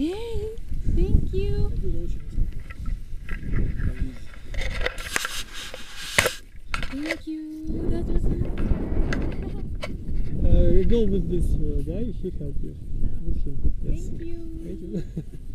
Yay! Thank you! Thank you! That was nice! Go with this guy, he helped you. With him. Yes. Thank you! Thank you.